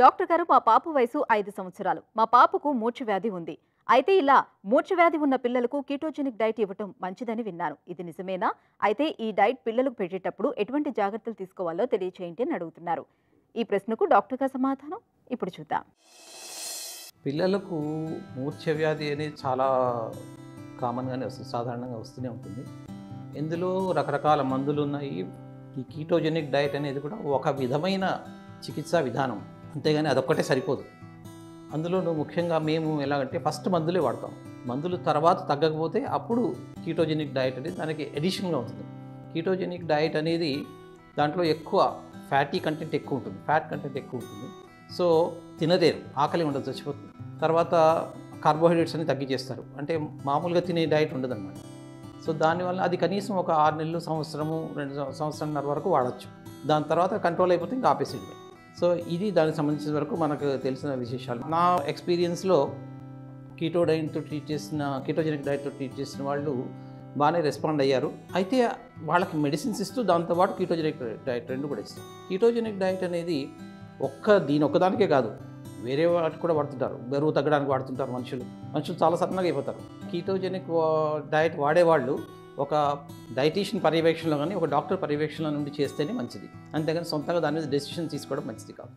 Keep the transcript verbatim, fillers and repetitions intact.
Doctor గారు మా పాప వయసు ఐదు సంవత్సరాలు. మా పాపకు మూర్ఛవ్యాధి ఉంది. అయితే ఇలా మూర్ఛవ్యాధి ఉన్న పిల్లలకు కీటోజెనిక్ డైట్ ఇవ్వడం మంచిదని విన్నాను. ఇది నిజమేనా? అయితే ఈ డైట్ పిల్లలకు పెట్టేటప్పుడు ఎటువంటి జాగ్రత్తలు తీసుకోవాలో తెలియజేయండి అని అడుగుతున్నారు. ఈ ప్రశ్నకు డాక్టర్ గారి సమాధానం ఇప్పుడు చూద్దాం. పిల్లలకు మూర్ఛవ్యాధి అనేది చాలా కామన్గానే వస్తుంది, సాధారణంగా వస్తూనే ఉంటుంది. ఇందులో రకరకాల మందులు ఉన్నాయి. ఈ కీటోజెనిక్ డైట్ అనేది కూడా ఒక విధమైన చికిత్సా విధానం, అంతేగాని అదొక్కటే సరిపోదు. అందులోనూ ముఖ్యంగా మేము ఎలాగంటే ఫస్ట్ మందులే వాడతాం. మందులు తర్వాత తగ్గకపోతే అప్పుడు కీటోజెనిక్ డైట్ అనేది దానికి అడిషన్గా ఉంటుంది. కీటోజెనిక్ డైట్ అనేది దాంట్లో ఎక్కువ ఫ్యాటీ కంటెంట్ ఎక్కువ ఉంటుంది ఫ్యాట్ కంటెంట్ ఎక్కువ ఉంటుంది సో తినలేరు, ఆకలి ఉండదు, చచ్చిపోతుంది. తర్వాత కార్బోహైడ్రేట్స్ అని తగ్గిచేస్తారు, అంటే మామూలుగా తినే డైట్ ఉండదన్నమాట. సో దానివల్ల అది కనీసం ఒక ఆరు నెలలు సంవత్సరము రెండు సంవత్సరంన్నర వరకు వాడచ్చు. దాని తర్వాత కంట్రోల్ అయిపోతే ఇంకా ఆపేసేది. సో ఇది దానికి సంబంధించిన వరకు మనకు తెలిసిన విశేషాలు. నా ఎక్స్పీరియన్స్లో కీటో డైట్తో ట్రీట్ చేసిన కీటోజెనిక్ డైట్తో ట్రీట్ చేసిన వాళ్ళు బాగానే రెస్పాండ్ అయ్యారు. అయితే వాళ్ళకి మెడిసిన్స్ ఇస్తూ దాంతోపాటు కీటోజెనిక్ డైట్ రెండు కూడా ఇస్తాం. కీటోజెనిక్ డైట్ అనేది ఒక్క దీని ఒక్కదానికే కాదు, వేరే వాటికి కూడా వాడుతుంటారు. బరువు తగ్గడానికి వాడుతుంటారు మనుషులు మనుషులు చాలా సన్నగా అయిపోతారు. కీటోజెనిక్ డైట్ వాడేవాళ్ళు ఒక డైటీషియన్ పర్యవేక్షణలో కానీ ఒక డాక్టర్ పర్యవేక్షణ నుండి చేస్తేనే మంచిది, అంతేగాని సొంతంగా దాని మీద డెసిషన్ తీసుకోవడం మంచిది కాదు.